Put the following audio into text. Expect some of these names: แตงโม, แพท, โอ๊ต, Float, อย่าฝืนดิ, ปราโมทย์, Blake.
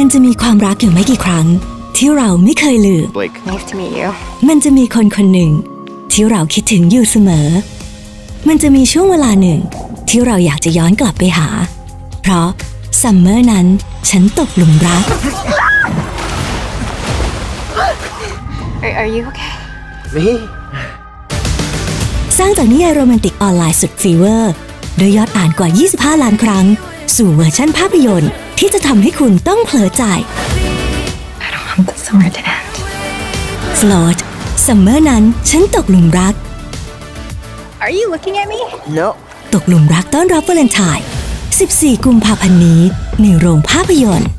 มันจะมีความรักอยู่ไม่กี่ครั้งที่เราไม่เคยลืม Blake. Nice to meet you. มันจะมีคนคนหนึ่งที่เราคิดถึงอยู่เสมอมันจะมีช่วงเวลาหนึ่งที่เราอยากจะย้อนกลับไปหาเพราะซัมเมอร์นั้นฉันตกหลุมรัก Are you okay? Me? สร้างจากนิยายโรแมนติกออนไลน์สุดฟีเวอร์โดยยอดอ่านกว่า25ล้านครั้งสู่เวอร์ชั่นภาพยนตร์ที่จะทำให้คุณต้องเผลอใจ I don't want the summer to end. Float ซัมเมอร์นั้นฉันตกหลุมรัก Are you looking at me? No. ตกหลุมรักต้อนรับวาเลนไทน์14 กุมภาพันธ์นี้ในโรงภาพยนตร์